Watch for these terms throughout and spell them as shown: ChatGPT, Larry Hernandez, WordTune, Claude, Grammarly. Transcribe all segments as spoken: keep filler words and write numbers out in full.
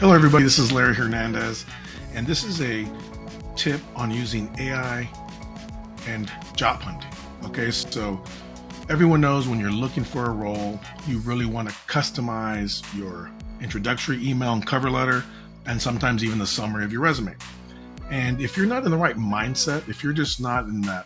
Hello everybody, this is Larry Hernandez, and this is a tip on using A I and job hunting. Okay, so everyone knows when you're looking for a role, you really want to customize your introductory email and cover letter, and sometimes even the summary of your resume. And if you're not in the right mindset, if you're just not in that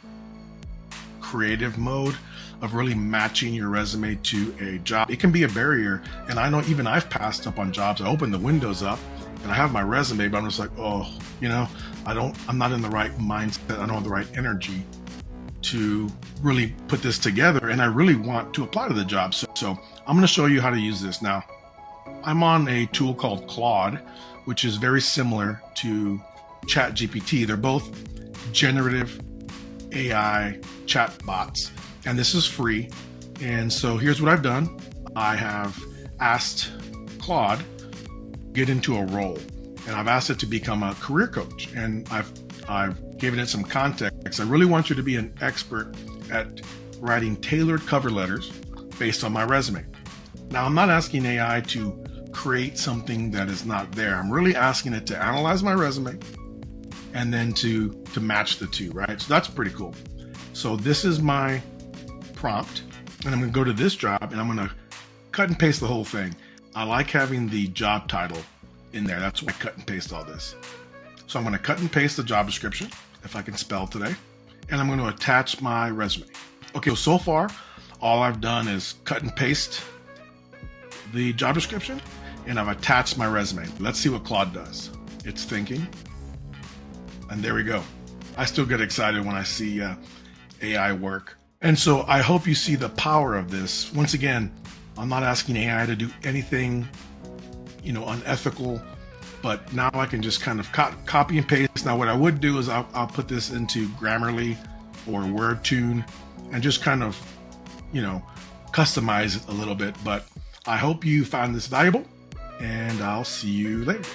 creative mode of really matching your resume to a job, it can be a barrier. And I know even I've passed up on jobs. I open the windows up and I have my resume, but I'm just like, oh, you know, I don't, I'm not in the right mindset. I don't have the right energy to really put this together. And I really want to apply to the job. So, so I'm going to show you how to use this. Now, I'm on a tool called Claude, which is very similar to ChatGPT. They're both generative A I chat bots, and this is free. And so here's what I've done. I have asked Claude get into a role, and I've asked it to become a career coach, and I've I've given it some context. I really want you to be an expert at writing tailored cover letters based on my resume. Now, I'm not asking A I to create something that is not there. I'm really asking it to analyze my resume and then to to match the two, right? So that's pretty cool. So this is my prompt, and I'm gonna go to this job and I'm gonna cut and paste the whole thing. I like having the job title in there. That's why I cut and paste all this. So I'm gonna cut and paste the job description, if I can spell today, and I'm gonna attach my resume. Okay, so, so far, all I've done is cut and paste the job description, and I've attached my resume. Let's see what Claude does. It's thinking, and there we go. I still get excited when I see uh, A I work. And so I hope you see the power of this. Once again, I'm not asking A I to do anything, you know, unethical, but now I can just kind of co copy and paste. Now, what I would do is I'll, I'll put this into Grammarly or WordTune and just kind of, you know, customize it a little bit, but I hope you found this valuable, and I'll see you later.